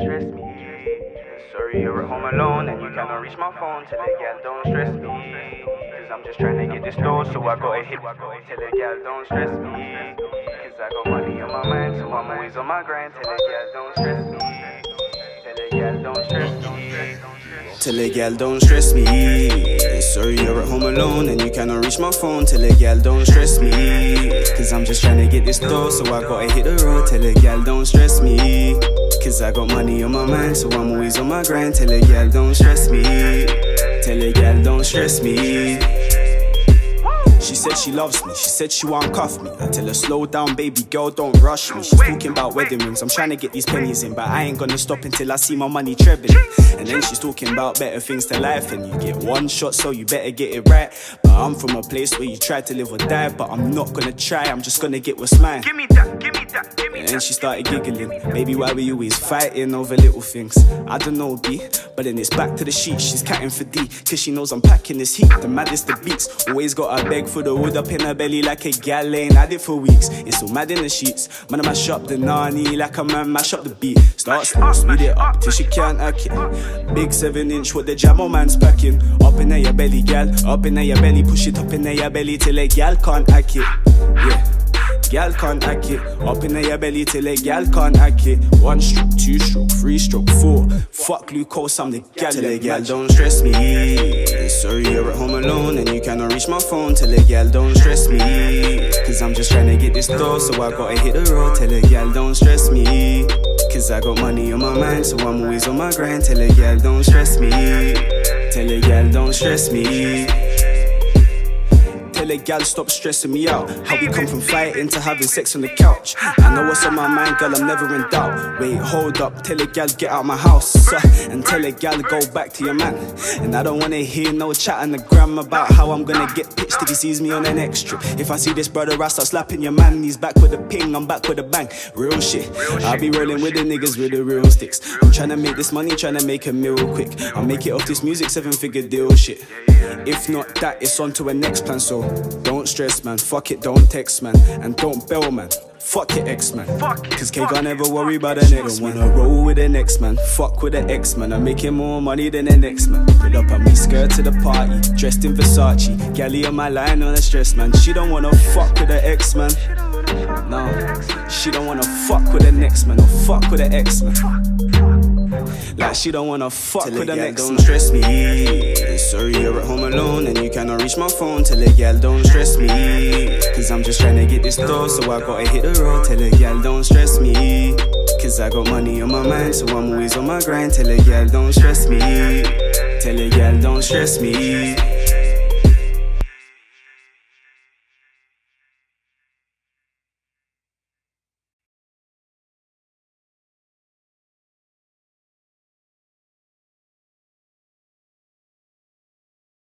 stress me. Sorry, you're home alone and you cannot reach my phone. Tell a gal don't stress me, cause I'm just trying to get this dough, so I gotta hit. Tell a gal don't stress me, cause I got money on my mind, so I'm always on my grind. Tell a gal don't stress me, tell a gal don't stress me, tell a gal don't stress me. Sorry, you're at home alone and you cannot reach my phone. Tell a gal don't stress me, cause I'm just trying to get this dough, so I gotta hit the road. Tell a gal don't stress me, cause I got money on my mind, so I'm always on my grind. Tell a gal don't stress me, tell a gal don't stress me. She said she loves me, she said she won't cuff me. I tell her slow down baby girl, don't rush me. She's talking about wedding rings, I'm trying to get these pennies in, but I ain't gonna stop until I see my money trebling. And then she's talking about better things to life, and you get one shot so you better get it right. But I'm from a place where you try to live or die, but I'm not gonna try, I'm just gonna get what's mine. Give me that, give me that, give me that. And then she started giggling, baby why we always fighting over little things? I don't know B, but then it's back to the sheet. She's catting for D, cause she knows I'm packing this heat. The maddest the beats, always gotta beg for the wood up in her belly like a gal ain't had it for weeks. It's all mad in the sheets, man I mash up the nani like a man mash up the beat. Start slow, speed it up till she can't hack it. Big 7-inch what the jam on man's packing. Up in your belly gal, up in your belly. Push it up in your belly till a gal can't hack it. Yeah, gal can't hack it. Up in your belly till a gal can't hack it. 1 stroke, 2 stroke, 3 stroke, 4. Fuck glucose, I'm the gal. Tell a gal don't stress me. Sorry you're at home alone and you cannot reach my phone. Tell a gal don't stress me, cause I'm just trying to get this dough, so I gotta hit the road. Tell a gal don't stress me, cause I got money on my mind, so I'm always on my grind. Tell a gal don't stress me, tell a gal don't stress me. Tell a gal stop stressing me out. How we come from fighting to having sex on the couch. I know what's on my mind, girl, I'm never in doubt. Wait, hold up, tell a gal get out my house, and tell a gal go back to your man. And I don't wanna hear no chat on the gram about how I'm gonna get pitched if he sees me on the next trip. If I see this brother, I start slapping your man. He's back with a ping, I'm back with a bang. Real shit, I be rolling with the niggas with the real sticks. I'm tryna make this money, tryna make a meal quick. I'll make it off this music, 7-figure deal shit. If not that, it's on to a next plan, so don't stress, man. Fuck it, don't text, man. And don't bail, man. Fuck your ex, man. Cause K can't ever worry about the next man. I roll with the next man. Fuck with the ex, man. I'm making more money than the next man. Pull up on me, skirt to the party, dressed in Versace. Gally on my line on a stress, man. She don't wanna fuck with the ex, man. No, she don't wanna fuck with the next man. Or fuck with the ex, man. Like she don't wanna fuck with the next man. Don't stress me. Sorry you're at home alone and you cannot reach my phone. Tell a gal don't stress me, cause I'm just trying to get this dough, so I gotta hit the road. Tell a gal don't stress me, cause I got money on my mind, so I'm always on my grind. Tell a gal don't stress me, tell a gal don't stress me.